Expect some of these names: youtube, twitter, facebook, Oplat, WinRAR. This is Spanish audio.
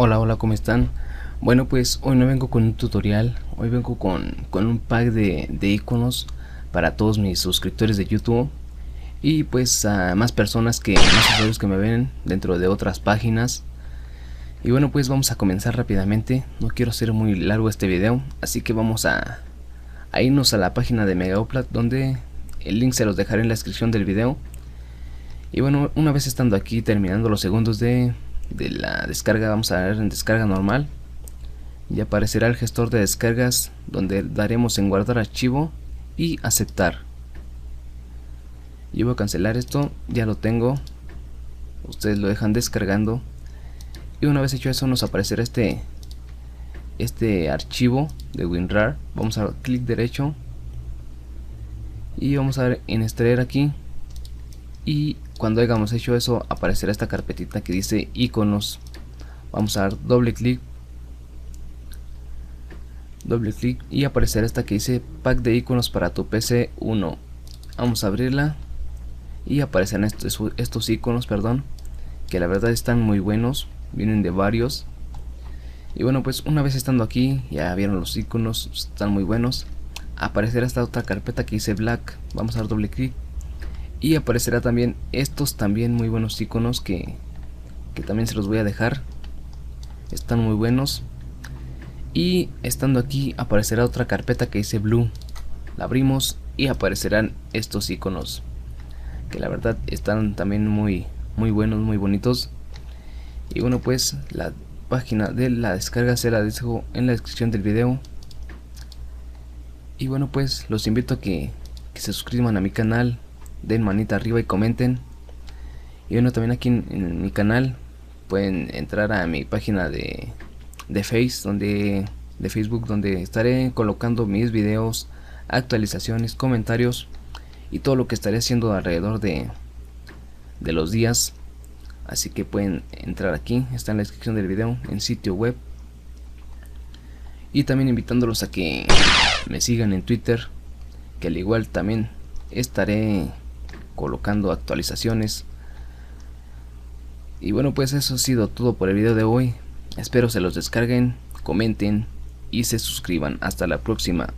Hola, ¿cómo están? Bueno, pues hoy no vengo con un tutorial, hoy vengo con un pack de iconos para todos mis suscriptores de YouTube y pues a más usuarios que me ven dentro de otras páginas. Y bueno, pues vamos a comenzar rápidamente, no quiero hacer muy largo este video, así que vamos a irnos a la página de Mega Oplat, donde el link se los dejaré en la descripción del video. Y bueno, una vez estando aquí, terminando los segundos de la descarga, vamos a ver en descarga normal y aparecerá el gestor de descargas, donde daremos en guardar archivo y aceptar. Yo voy a cancelar esto, ya lo tengo, ustedes lo dejan descargando y una vez hecho eso nos aparecerá este archivo de WinRAR. Vamos a dar clic derecho y vamos a dar en extraer aquí, y cuando hayamos hecho eso aparecerá esta carpetita que dice iconos. Vamos a dar doble clic y aparecerá esta que dice pack de iconos para tu PC 1. Vamos a abrirla y aparecerán estos iconos, que la verdad están muy buenos, vienen de varios. Y bueno, pues una vez estando aquí, ya vieron los iconos, están muy buenos. Aparecerá esta otra carpeta que dice black, vamos a dar doble clic y aparecerá también estos muy buenos iconos que también se los voy a dejar, están muy buenos. Y estando aquí aparecerá otra carpeta que dice blue, la abrimos y aparecerán estos iconos que la verdad están también muy buenos, muy bonitos. Y bueno, pues la página de la descarga se la dejo en la descripción del video. Y bueno, pues los invito a que se suscriban a mi canal, den manita arriba y comenten. Y bueno, también aquí en mi canal pueden entrar a mi página de Facebook, donde estaré colocando mis videos, actualizaciones, comentarios y todo lo que estaré haciendo alrededor de los días. Así que pueden entrar aquí, está en la descripción del video, en sitio web. Y también invitándolos a que me sigan en Twitter, que al igual también estaré colocando actualizaciones. Y bueno, pues eso ha sido todo por el video de hoy. Espero se los descarguen, comenten y se suscriban. Hasta la próxima.